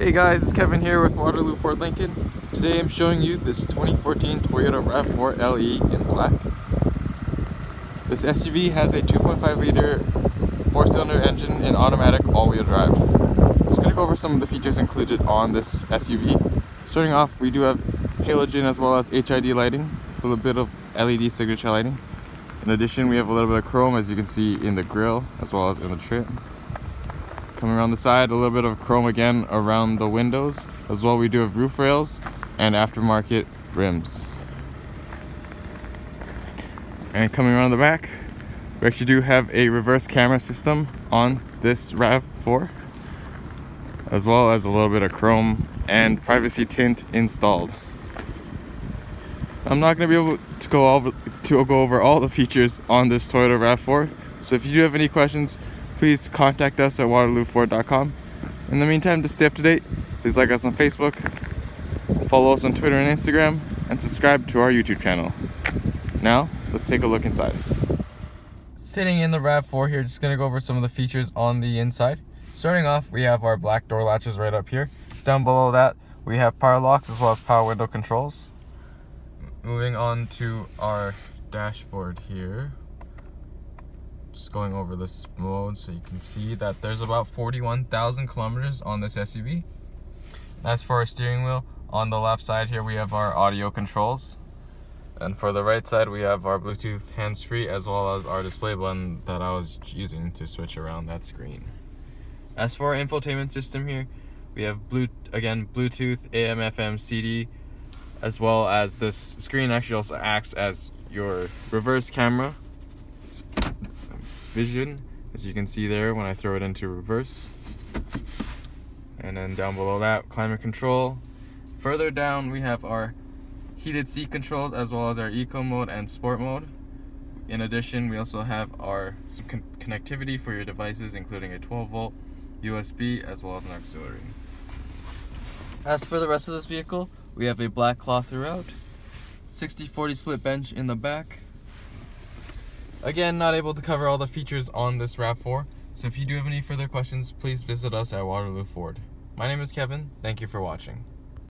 Hey guys, it's Kevin here with Waterloo Ford Lincoln. Today I'm showing you this 2014 Toyota RAV4 LE in black. This SUV has a 2.5 liter 4-cylinder engine and automatic all-wheel drive. Just going to go over some of the features included on this SUV. Starting off, we do have halogen as well as HID lighting, with a little bit of LED signature lighting. In addition, we have a little bit of chrome, as you can see in the grille as well as in the trim. Coming around the side, a little bit of chrome again around the windows. As well, we do have roof rails and aftermarket rims. And coming around the back, we actually do have a reverse camera system on this RAV4, as well as a little bit of chrome and privacy tint installed. I'm not going to be able to go over all the features on this Toyota RAV4, so if you do have any questions, please contact us at waterlooford.com. In the meantime, to stay up to date, please like us on Facebook, follow us on Twitter and Instagram, and subscribe to our YouTube channel. Now, let's take a look inside. Sitting in the RAV4 here, just gonna go over some of the features on the inside. Starting off, we have our black door latches right up here. Down below that, we have power locks as well as power window controls. Moving on to our dashboard here. Just going over this mode so you can see that there's about 41,000 kilometers on this SUV. As for our steering wheel, on the left side here we have our audio controls, and for the right side we have our Bluetooth hands-free as well as our display button that I was using to switch around that screen. As for our infotainment system here, we have Bluetooth, AM, FM, CD, as well as this screen actually also acts as your reverse camera vision, as you can see there when I throw it into reverse. And then down below that, climate control. Further down we have our heated seat controls as well as our eco mode and sport mode. In addition, we also have our connectivity for your devices, including a 12-volt USB as well as an auxiliary. As for the rest of this vehicle, we have a black cloth throughout, 60/40 split bench in the back. Again, not able to cover all the features on this RAV4, so if you do have any further questions, please visit us at Waterloo Ford. My name is Kevin, thank you for watching.